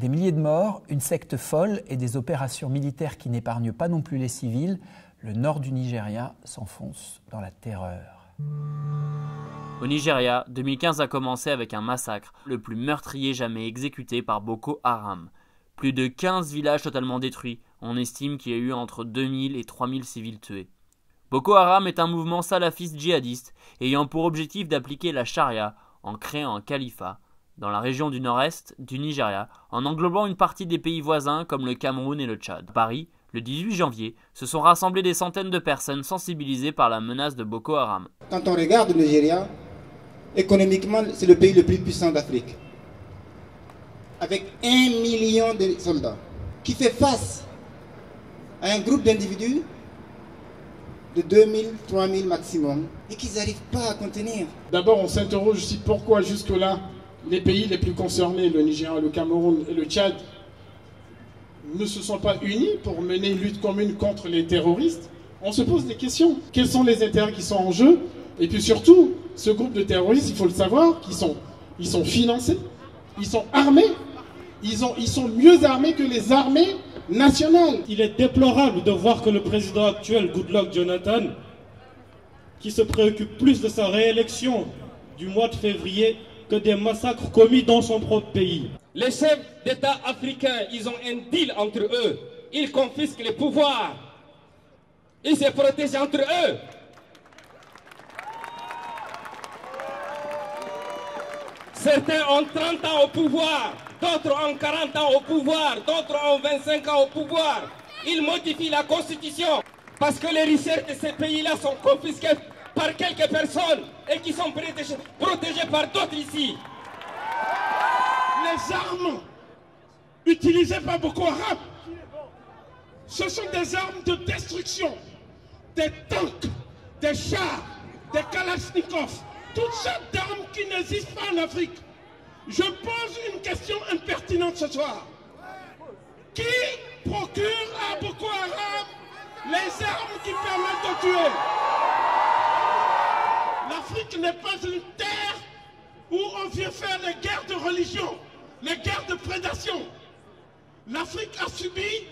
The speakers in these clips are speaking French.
Des milliers de morts, une secte folle et des opérations militaires qui n'épargnent pas non plus les civils, le nord du Nigeria s'enfonce dans la terreur. Au Nigeria, 2015 a commencé avec un massacre, le plus meurtrier jamais exécuté par Boko Haram. Plus de 15 villages totalement détruits, on estime qu'il y a eu entre 2000 et 3000 civils tués. Boko Haram est un mouvement salafiste djihadiste ayant pour objectif d'appliquer la charia en créant un califat dans la région du nord-est du Nigeria, en englobant une partie des pays voisins comme le Cameroun et le Tchad. À Paris, le 18 janvier, se sont rassemblées des centaines de personnes sensibilisées par la menace de Boko Haram. Quand on regarde le Nigeria, économiquement, c'est le pays le plus puissant d'Afrique, avec 1 million de soldats, qui fait face à un groupe d'individus de 2000, 3000 maximum, et qu'ils n'arrivent pas à contenir. D'abord, on s'interroge aussi pourquoi jusque-là, les pays les plus concernés, le Nigeria, le Cameroun et le Tchad, ne se sont pas unis pour mener une lutte commune contre les terroristes. On se pose des questions. Quels sont les intérêts qui sont en jeu? Et puis surtout, ce groupe de terroristes, il faut le savoir, ils sont financés, ils sont armés, ils sont mieux armés que les armées nationales. Il est déplorable de voir que le président actuel, Goodlock Jonathan, qui se préoccupe plus de sa réélection du mois de février, que des massacres commis dans son propre pays. Les chefs d'État africains, ils ont un deal entre eux. Ils confisquent les pouvoirs. Ils se protègent entre eux. Certains ont 30 ans au pouvoir, d'autres ont 40 ans au pouvoir, d'autres ont 25 ans au pouvoir. Ils modifient la constitution parce que les richesses de ces pays-là sont confisquées par quelques personnes et qui sont protégées par d'autres ici. Les armes utilisées par Boko Haram, ce sont des armes de destruction, des tanks, des chars, des kalachnikovs, toutes sortes d'armes qui n'existent pas en Afrique. Je pose une question impertinente ce soir. Qui procure à Boko Haram les armes qui permettent de tuer? L'Afrique n'est pas une terre où on vient faire les guerres de religion, les guerres de prédation. L'Afrique a subi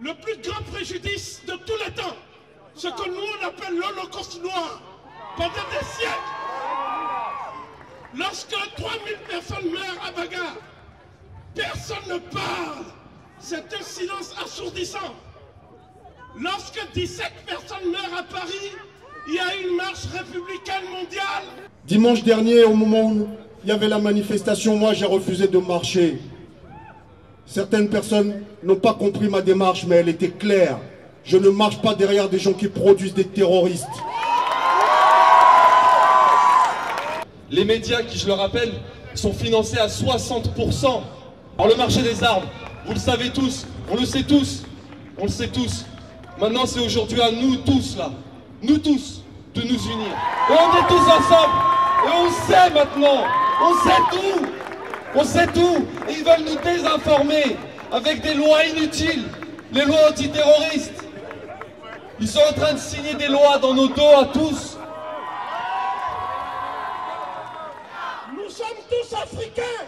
le plus grand préjudice de tous les temps, ce que nous on appelle l'Holocauste noir, pendant des siècles. Lorsque 3000 personnes meurent à Baga, personne ne parle, c'est un silence assourdissant. Lorsque 17 personnes meurent à Paris, il y a une marche républicaine mondiale. Dimanche dernier, au moment où il y avait la manifestation, moi j'ai refusé de marcher. Certaines personnes n'ont pas compris ma démarche, mais elle était claire. Je ne marche pas derrière des gens qui produisent des terroristes. Les médias qui, je le rappelle, sont financés à 60% par le marché des armes. Vous le savez tous, on le sait tous, on le sait tous. Maintenant c'est aujourd'hui à nous tous là. Nous tous, de nous unir. Et on est tous ensemble. Et on sait maintenant. On sait tout. On sait tout. Et ils veulent nous désinformer avec des lois inutiles. Les lois antiterroristes. Ils sont en train de signer des lois dans nos dos à tous. Nous sommes tous africains.